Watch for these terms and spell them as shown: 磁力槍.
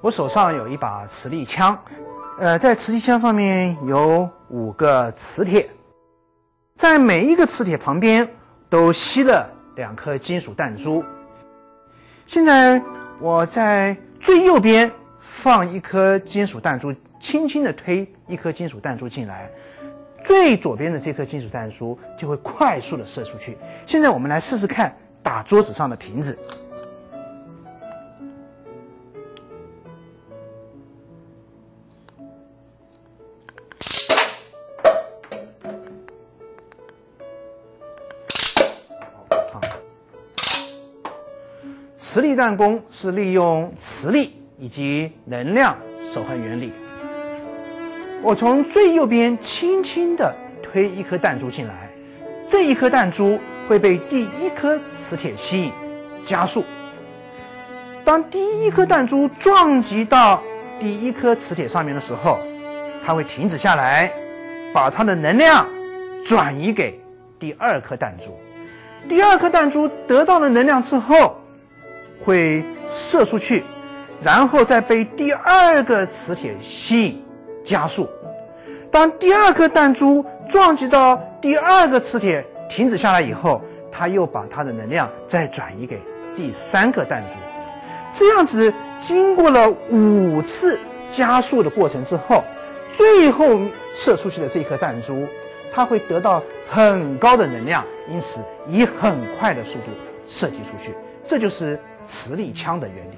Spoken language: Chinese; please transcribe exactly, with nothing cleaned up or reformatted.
我手上有一把磁力枪，呃，在磁力枪上面有五个磁铁，在每一个磁铁旁边都吸了两颗金属弹珠。现在我在最右边放一颗金属弹珠，轻轻地推一颗金属弹珠进来。 最左边的这颗金属弹珠就会快速的射出去。现在我们来试试看打桌子上的瓶子。好，磁力弹弓是利用磁力以及能量守恒原理。 我从最右边轻轻地推一颗弹珠进来，这一颗弹珠会被第一颗磁铁吸引，加速。当第一颗弹珠撞击到第一颗磁铁上面的时候，它会停止下来，把它的能量转移给第二颗弹珠。第二颗弹珠得到了能量之后，会射出去，然后再被第二个磁铁吸引。 加速。当第二颗弹珠撞击到第二个磁铁停止下来以后，它又把它的能量再转移给第三个弹珠。这样子，经过了五次加速的过程之后，最后射出去的这颗弹珠，它会得到很高的能量，因此以很快的速度射击出去。这就是磁力枪的原理。